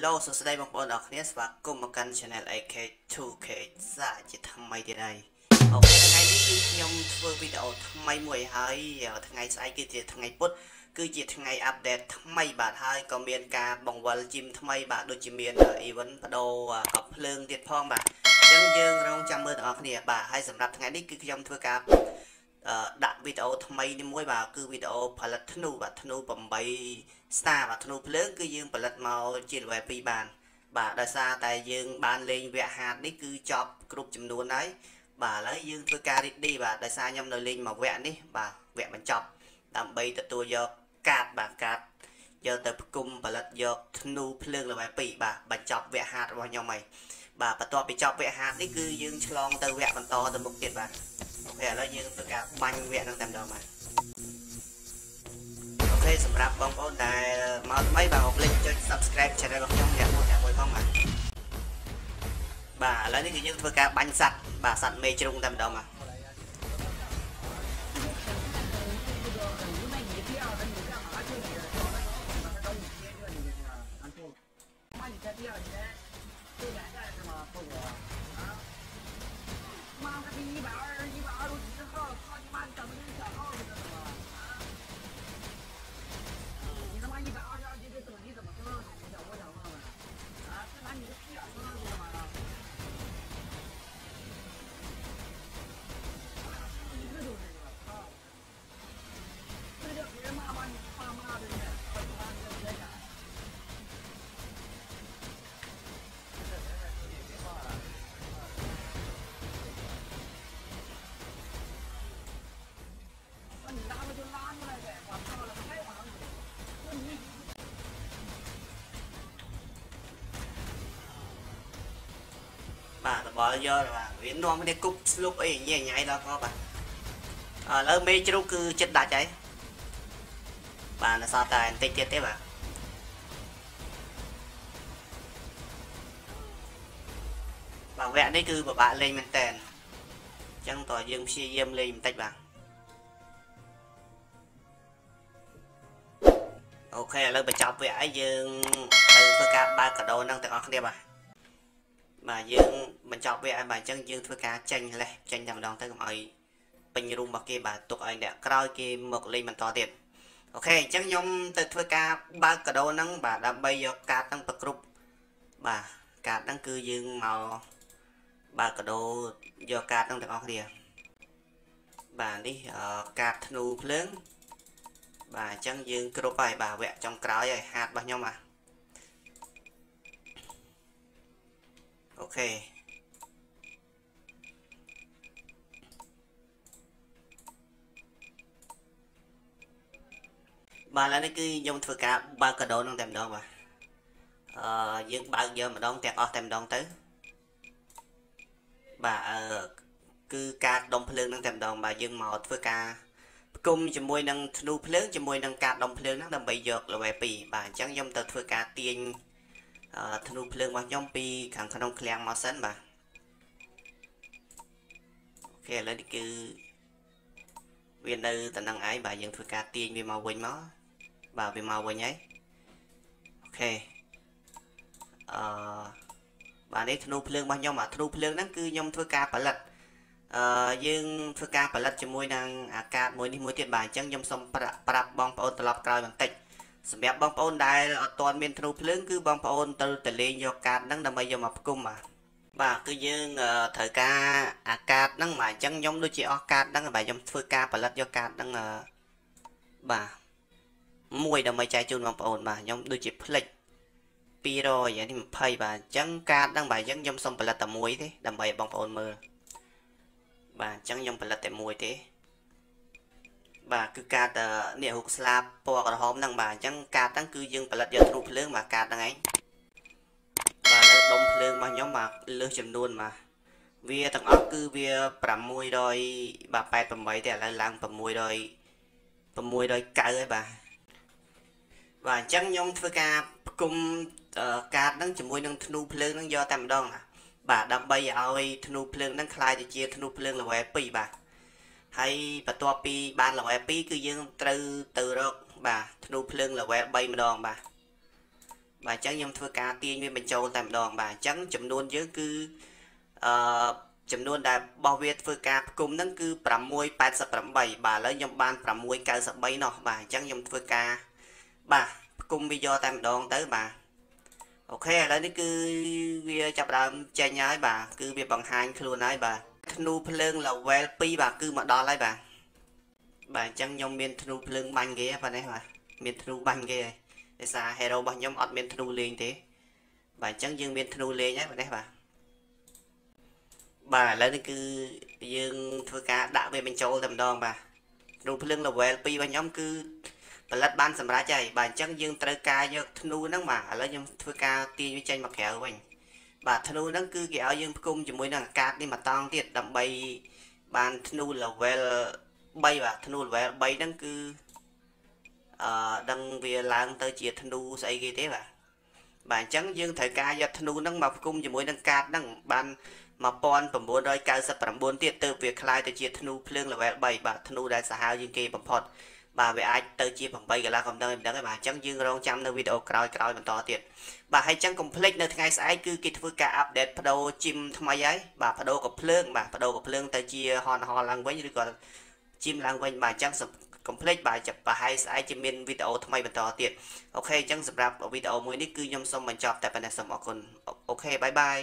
Hello, so today I'm going to connect with my channel AK2K. Dạ, chị thăm mày đi đây. Ok, ngày đi nhom thưa video thăm mày mùi hơi. Ngày sai kia thì thằng ngày post. Cứ chị thằng ngày update thăm mày bạn hơi. Còn miền ca bóng vào chim thăm mày bạn đôi chim miền event bắt đầu cọp lương tiệt phong bạn. Chân dương rong chăm mơ tỏ khỉ bà hay sầm đạp thằng ngày đi cứ nhom thưa ca. Đặt video thăm mày đi mùi bà cứ video phải là thanu và thanu bầm bay. Xa và thôn úp lớn cứ dương bà lật màu trên về phí bàn. Bà đã xa tại dương bàn lên vẹn hạt đi cứ chọc group chùm đuôn ấy. Bà lấy dương tôi ca đi bà đã xa nhầm nơi lên màu vẹn đi. Bà vẹn bằng chọc. Tạm bây tựa tôi dọc cát bà cát. Giờ tập cung bà lật dọc thôn úp lớn là bà phí bà. Bà chọc vẹn hạt vào nhau mày. Bà bà tọa bị chọc vẹn hạt đi cứ dương chlong tờ vẹn bằng to tầm bốc tiền bà. Vẹn lấy dương tôi ca banh vẹn đang tầm đó mà. Xin chào các bạn đã mấy bạn click cho subscribe channel của chúng mình mỗi không ạ. Bà lấy những thứ cá bánh sạch, bà sạch mê trung tâm đó mà. Bỏ giờ là Viễn Nam đi cúp lúc ấy nhẹ nhảy đó các bạn. Lỡ mấy chú cứ chết đã cháy. Bạn là sao tài tích tiết thế bạn. Bảo vệ đấy cứ bảo bạn lên mình tèn. Chẳng tỏ dương si yêm lên mình tách bạn. Ok lỡ bà chọc vẽ dương từ các ba cả đồ năng tự ọc đẹp à. Mà dương mình chọn về anh bà chân dương thưa cá tranh lệ tranh đằng đòn tới mọi bình rung bạc kia bà tụi anh đã coi kia một ly mình to tiền. Ok chân nhom từ thưa cá ba cờ đô nắng bà đã bây giờ cá tăng bậc rục bà cá đang cư dương màu ba cờ đô do cá tăng được kia bà đi cá thnu lớn bà chân dương cờ bài bà vẽ trong cáo rồi hạt bao nhiêu mà. Ok bà là nó cứ dùng thử cả ba cái đồ nó tìm đâu mà dương bao giờ mà đón tẹp ở tìm đón tới bà cứ ca đông phương đang tìm đòn bà dương màu thử cả cùng cho môi năng thu lớn cho môi năng ca đông phương nó làm bị dược là bài bì bà chẳng dùng từ thử cả tiền. Thân ưu phương bằng nhóm pi càng khả nông kháng màu sẵn bà. Ok là đi cứ viên đư tận năng ấy bà dân thua ca tiên vì màu quên nó. Bà vì màu quên ấy. Ok bà này thân ưu phương bằng nhóm mà thân ưu phương nắng cứ nhóm thua ca bà lật. Dương thua ca bà lật cho môi năng ca môi đi môi tiết bà chẳng nhóm xong bà đạp bóng bà ôn tà lọc coi bằng tịch. Xem bẹp bóng ôn đại toàn miền thôn lớn cứ bóng ôn từ từ lên do cát nắng đâm bây giờ mà cung mà bà cứ dương thời ca cát nắng mà chân giống đôi chị o cát nắng bà giống phơi ca và lật do cát nắng bà mùi đâm bây trái chun bóng ôn bà giống đôi chị lịch pi rồi vậy thì phơi bà chân cát nắng bà giống giống xong và lật tầm muối thế đâm bây bóng ôn mưa bà chân giống và lật tầm muối thế. Bà cứ cát nè hụt slap bỏ cả hôm đang bà chẳng cát đang cứ dừng bà lật giờ thụ lớn mà cát đang ấy bà lấy đông lớn mà nhóm mà lơ chìm luôn mà vì thằng ốc cứ vì bầm môi đôi bà bay bầm mấy để lại lang bầm môi đôi cay ấy bà và chẳng nhóm thưa cát cùng cát đang chìm môi đang thụ lớn đang do tạm đòn à bà đâm bay ơi thụ lớn đang khai thì chia thụ lớn là về pì bà hay bà toa pi ban là web pi cứ dương từ từ đó bà thua phương là web bay mà đòn bà bà chẳng nhầm thưa cá tiên với mình châu tạm đòn bà chẳng chấm luôn chứ cứ chấm luôn đã bảo vệ thưa cá cùng nâng cứ 687 bà lấy nhầm ban 697 nọ bà chẳng nhầm thưa cá bà cùng video tạm đòn tới bà ok lấy nó cứ chập đàm che nhái bà cứ việc bằng hai luôn ấy bà nu pleung là well pi bà cứ mà đo lại bà chẳng nhầm miền nu pleung banh ghé bà này bà miền nu banh ghé thế sao hero bằng nhóm ọt bên thua liền thế bà chẳng dương bên thua liền nhé bạn đấy bà lấy cứ dương thua cá đã về bên châu làm đòn bà đồ lưng là về pi bằng nhóm cứ lật ban sầm lá chạy bà chẳng dương tơ ca nhớ thua nắng mà lấy nhóm thua cá tia với tranh mặc kéo mình bà thua nắng cứ kéo dương cung chỉ muốn nàng cá đi mà tang tiệt đầm bay bàn thua là về bay bà thua về bay nắng cứ đăng về làng tới chia thân đu xây ghê thế bà chẳng dương thời ca do thân đu nâng mập cung chỉ mối nâng cát nâng ban mà pon phẩm bốn đôi cao sập phẩm bốn tiết từ việc khai tới chia thân đu phương là vẹn bày bà thân đu đã xa hào dương kê phẩm phọt bà về ai tới chia phẩm bay gà la không đơn bà chẳng dương rong chăm nơi video còi bằng to tiệt bà hãy chẳng cùng click nơi ngay sẽ cứ kịp với cả update phá đô chim thăm ai ấy bà phá đô của phương bà phá đô của phương tới chia hòn hò làng quanh như còn chim làng quanh bà chẳng sập complete បាទ ចាប់ បាទ ហើយ ស្អែក ជា មាន វីដេអូ ថ្មី បន្ត ទៀត អូខេ អញ្ចឹង សម្រាប់ វីដេអូ មួយ នេះ គឺ ខ្ញុំ សូម បញ្ចប់ តែ ប៉ុណ្ណេះ សូម អរគុណ អូខេ បាយបាយ